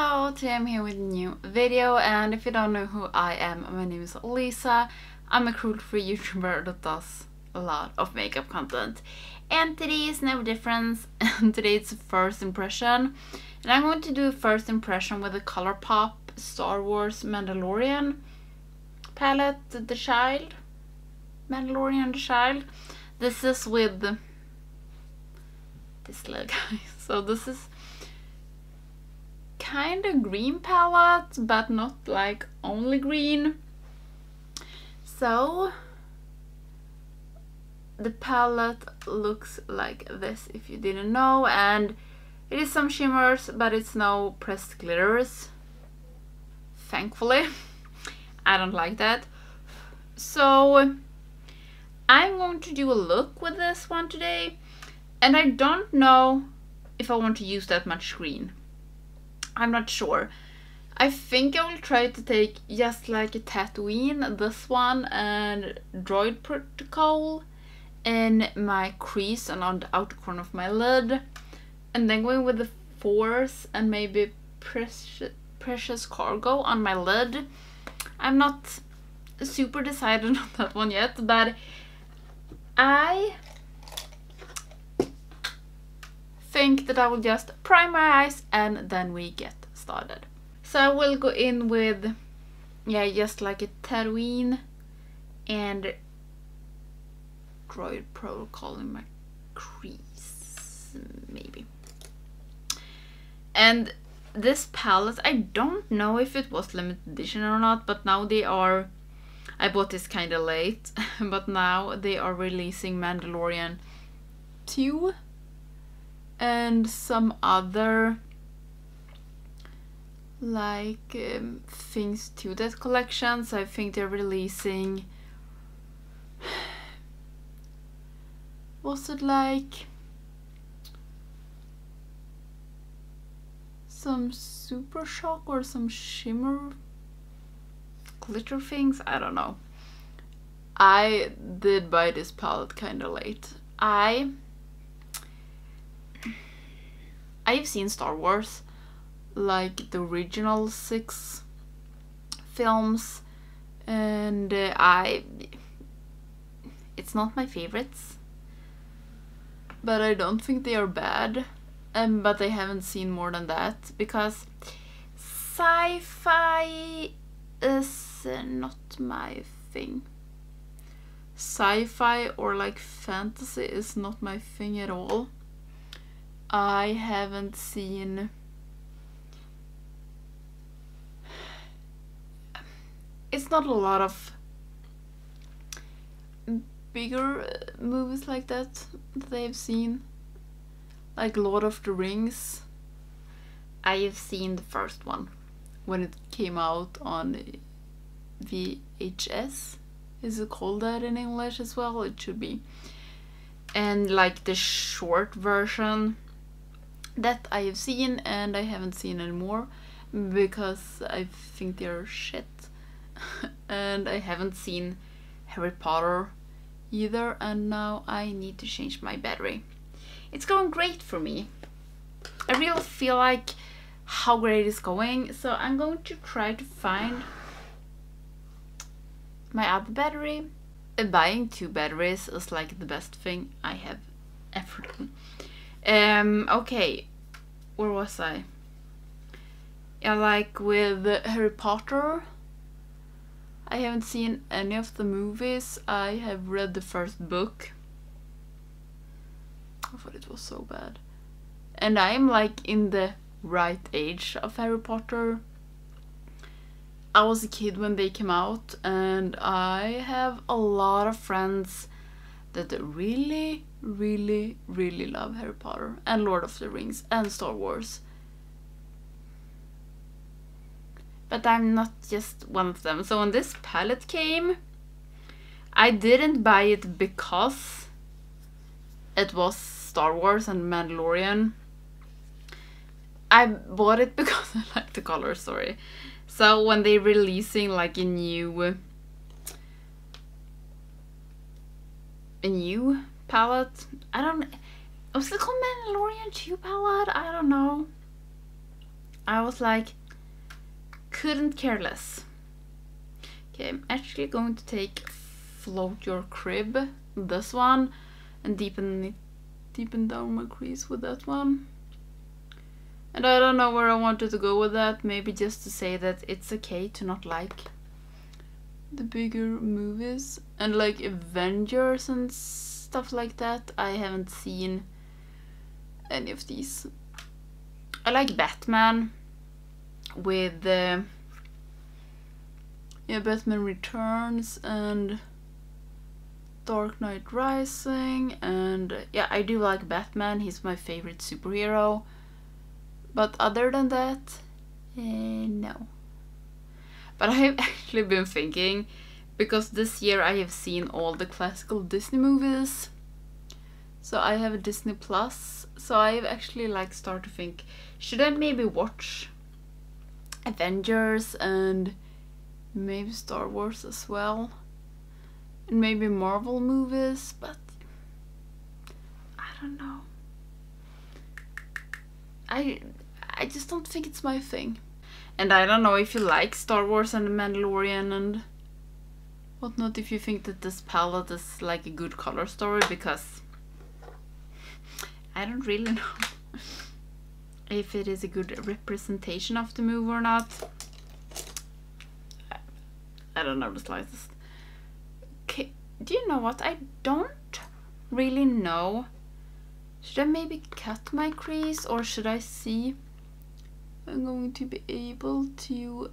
Hello, today I'm here with a new video, and if you don't know who I am, my name is Lisa. I'm a cruelty-free YouTuber that does a lot of makeup content, and today is no difference. Today it's a first impression, and I'm going to do a first impression with the ColourPop Star Wars Mandalorian palette, The Child. Mandalorian The Child. This is with this little guy. So this is kind of green palette, but not like only green. So the palette looks like this, if you didn't know, and it is some shimmers, but it's no pressed glitters, thankfully. I don't like that. So I'm going to do a look with this one today, and I don't know if I want to use that much green. I'm not sure. I think I will try to take just like a Tatooine, this one, and Droid Protocol in my crease and on the outer corner of my lid. And then going with the Force and maybe Precious Cargo on my lid. I'm not super decided on that one yet, but I think that I will just prime my eyes and then we get started. So I will go in with, yeah, just like a Tatooine and Droid Protocol in my crease, maybe. And this palette, I don't know if it was limited edition or not, but now they are, I bought this kind of late, but now they are releasing Mandalorian 2 and some other like things to that collection. So I think they're releasing, was it like some super shock or some shimmer glitter things? I don't know. I did buy this palette kind of late. I've seen Star Wars, like the original 6 films, and it's not my favorites, but I don't think they are bad, but I haven't seen more than that, because sci-fi is not my thing. Sci-fi or like fantasy is not my thing at all. I haven't seen, it's not a lot of bigger movies like that that I've seen, like Lord of the Rings. I have seen the first one when it came out on VHS, is it called that in English as well? It should be. And like the short version that I have seen, and I haven't seen anymore because I think they're shit. And I haven't seen Harry Potter either, and now I need to change my battery. It's going great for me. I really feel like how great it's going, so I'm going to try to find my other battery. Buying 2 batteries is like the best thing I have ever done. Okay, where was I? Yeah, like with Harry Potter, I haven't seen any of the movies. I have read the first book. I thought it was so bad. And I'm like in the right age of Harry Potter. I was a kid when they came out, and I have a lot of friends that really, really, really love Harry Potter and Lord of the Rings and Star Wars. But I'm not just one of them. So when this palette came, I didn't buy it because it was Star Wars and Mandalorian. I bought it because I like the color, sorry. So when they're releasing like a new palette, I don't, was it called Mandalorian 2 palette? I don't know. I was like, couldn't care less. Okay, I'm actually going to take Float Your Crib, this one, and deepen down my crease with that one. And I don't know where I wanted to go with that, maybe just to say that it's okay to not like the bigger movies. And like Avengers and stuff like that, I haven't seen any of these. I like Batman with yeah, Batman Returns and Dark Knight Rising, and yeah, I do like Batman, he's my favorite superhero. But other than that, no. But I have actually been thinking, because this year I have seen all the classical Disney movies. So I have a Disney Plus, so I've actually like started to think, should I maybe watch Avengers and maybe Star Wars as well? And maybe Marvel movies, but I don't know. I just don't think it's my thing. And I don't know if you like Star Wars and The Mandalorian and whatnot, if you think that this palette is like a good color story, because I don't really know if it is a good representation of the movie or not. I don't know the slightest. Okay, do you know what? I don't really know. Should I maybe cut my crease, or should I see if I'm going to be able to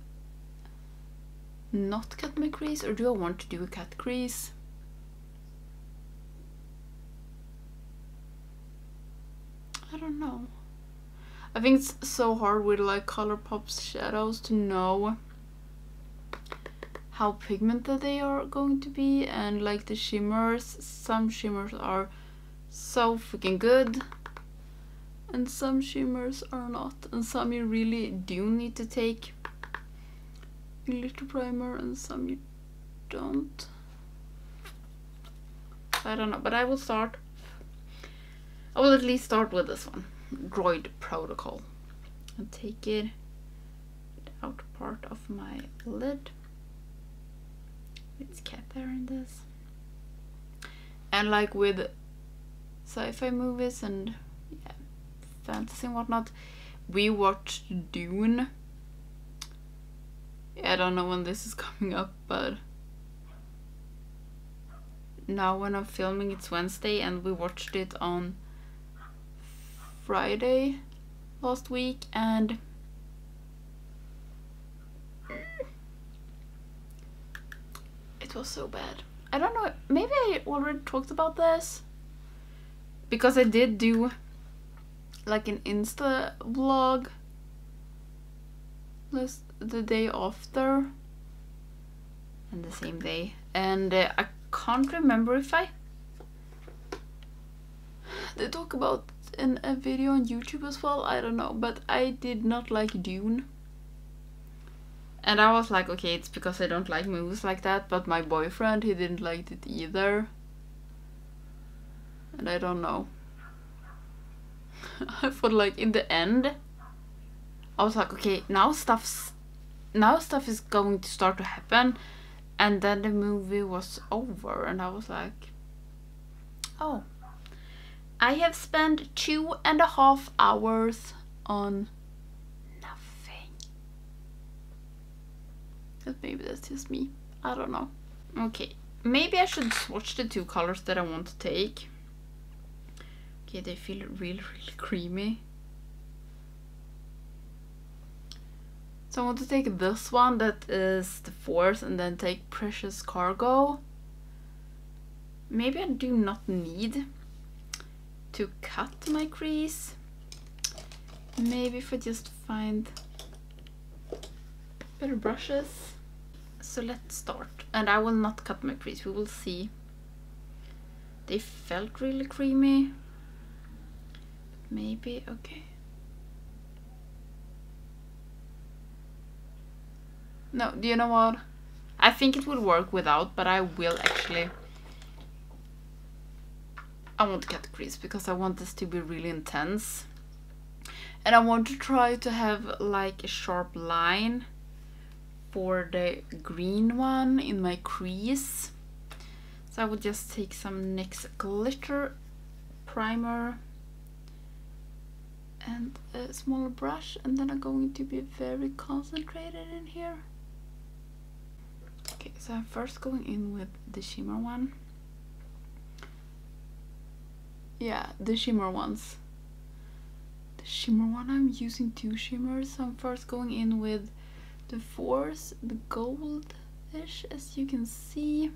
not cut my crease, or do I want to do a cut crease? I don't know. I think it's so hard with like ColourPop's shadows to know how pigmented they are going to be, and like the shimmers, some shimmers are so freaking good and some shimmers are not, and some you really do need to take a little primer and some you don't. I don't know, but I will at least start with this one, Droid Protocol, and take it out part of my lid. It's cat hair in this. And like with sci-fi movies and yeah, fantasy and whatnot, we watched Dune. Yeah, I don't know when this is coming up, but now when I'm filming it's Wednesday, and we watched it on Friday last week, and it was so bad. I don't know, maybe I already talked about this, because I did do like an Insta vlog the day after and the same day, and I can't remember if I did talk about in a video on YouTube as well, I don't know, but I did not like Dune. And I was like, okay, it's because I don't like movies like that, but my boyfriend, he didn't like it either. And I don't know. I thought like in the end, I was like, okay, now stuff is going to start to happen, and then the movie was over, and I was like, oh, I have spent 2.5 hours on nothing. But maybe that's just me, I don't know. Okay, maybe I should swatch the two colors that I want to take. Okay, they feel really, really creamy. So I want to take this one that is the Force, and then take Precious Cargo. Maybe I do not need to cut my crease. Maybe if I just find better brushes. So let's start. And I will not cut my crease, we will see. They felt really creamy. Maybe, okay. No, do you know what? I think it would work without, but I will actually... I want to cut the crease because I want this to be really intense. And I want to try to have like a sharp line for the green one in my crease. So I would just take some NYX glitter primer and a smaller brush, and then I'm going to be very concentrated in here. Okay, so I'm first going in with the shimmer one. Yeah, the shimmer ones. The shimmer one, I'm using two shimmers, so I'm first going in with the Force, the goldish, as you can see.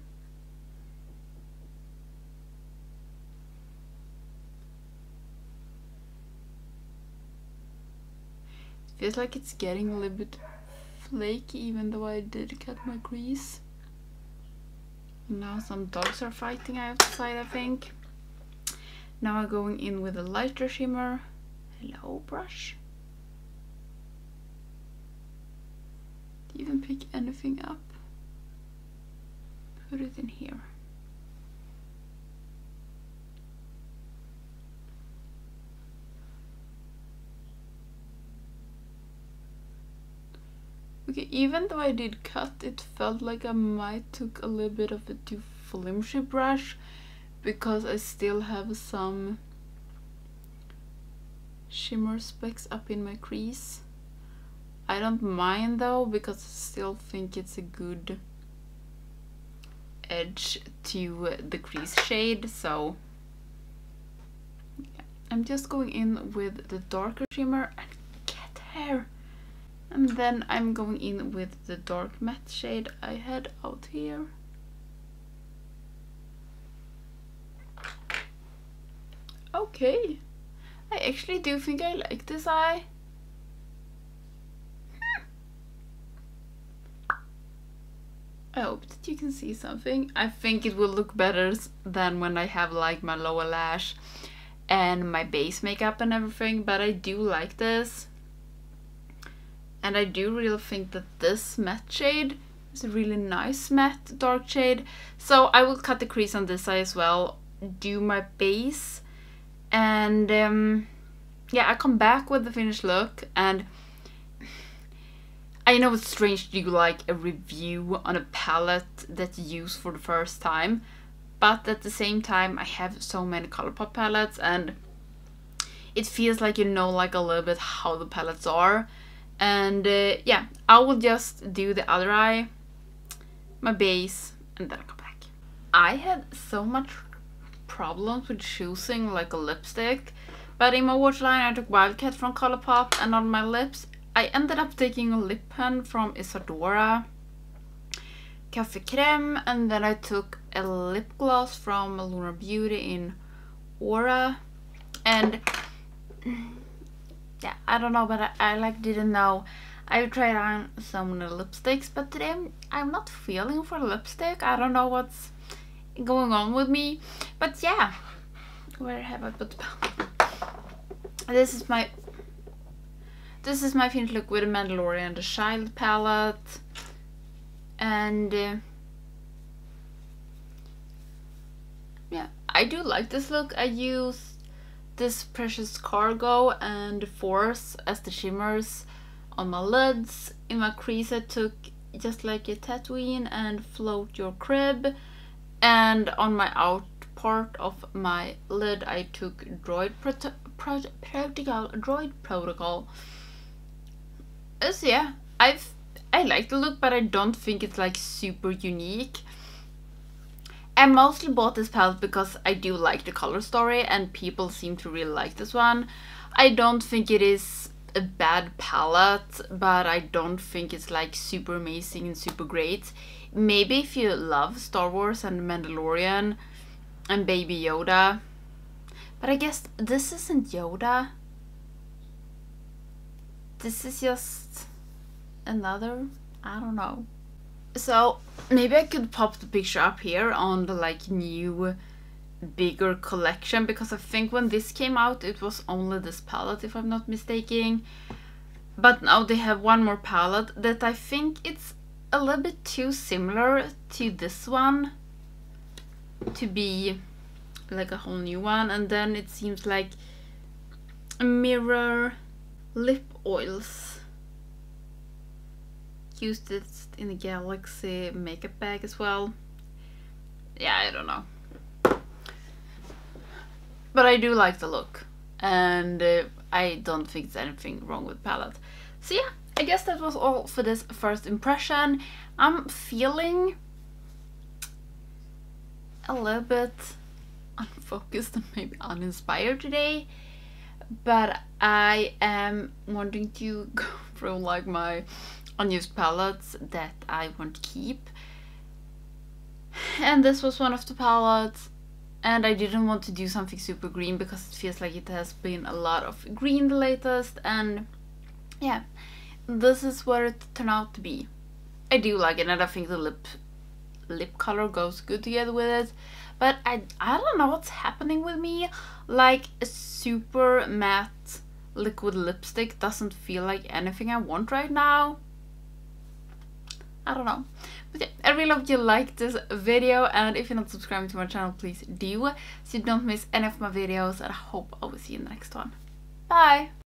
Feels like it's getting a little bit flaky, even though I did cut my crease. Now some dogs are fighting outside, I think. Now I'm going in with a lighter shimmer. Hello, brush. Do you even pick anything up? Put it in here. Okay, even though I did cut, it felt like I might took a little bit of a too flimsy brush, because I still have some shimmer specks up in my crease. I don't mind though, because I still think it's a good edge to the crease shade, so yeah. I'm just going in with the darker shimmer and get hair. And then I'm going in with the dark matte shade I had out here. Okay, I actually do think I like this eye. I hope that you can see something. I think it will look better than when I have like my lower lash and my base makeup and everything, but I do like this. And I do really think that this matte shade is a really nice matte dark shade. So I will cut the crease on this side as well, do my base, and yeah, I come back with the finished look. And I know it's strange to do like a review on a palette that you use for the first time, but at the same time I have so many ColourPop palettes, and it feels like you know like a little bit how the palettes are. And yeah, I will just do the other eye, my base, and then I'll come back. I had so much problems with choosing like a lipstick, but in my waterline I took Wildcat from ColourPop, and on my lips I ended up taking a lip pen from Isadora, Café Crème, and then I took a lip gloss from Lunar Beauty in Aura. And yeah, I don't know, but I like didn't know. I've tried on some new lipsticks, but today I'm not feeling for lipstick. I don't know what's going on with me, but yeah. Where have I put the palette? This is my finished look with the Mandalorian, the Child palette, and yeah, I do like this look. I use this Precious Cargo and Force as the shimmers on my lids. In my crease I took Just Like a Tatooine and Float Your Crib, and on my out part of my lid I took Droid Protocol. So yeah, I like the look, but I don't think it's like super unique. I mostly bought this palette because I do like the color story, and people seem to really like this one. I don't think it is a bad palette, but I don't think it's like super amazing and super great. Maybe if you love Star Wars and Mandalorian and Baby Yoda, but I guess this isn't Yoda. This is just another, I don't know. So maybe I could pop the picture up here on the like new bigger collection, because I think when this came out it was only this palette if I'm not mistaken, but now they have one more palette that I think it's a little bit too similar to this one to be like a whole new one. And then it seems like a mirror lip oils. Used this in the Galaxy makeup bag as well. Yeah, I don't know. But I do like the look. And I don't think there's anything wrong with palette. So yeah, I guess that was all for this first impression. I'm feeling a little bit unfocused and maybe uninspired today, but I am wanting to go through like my unused palettes that I want to keep, and this was one of the palettes. And I didn't want to do something super green because it feels like it has been a lot of green the latest, and yeah, this is what it turned out to be. I do like it, and I think the lip color goes good together with it, but I don't know what's happening with me. Like a super matte liquid lipstick doesn't feel like anything I want right now. I don't know. But yeah, I really hope you liked this video, and if you're not subscribing to my channel, please do so you don't miss any of my videos, and I hope I will see you in the next one. Bye!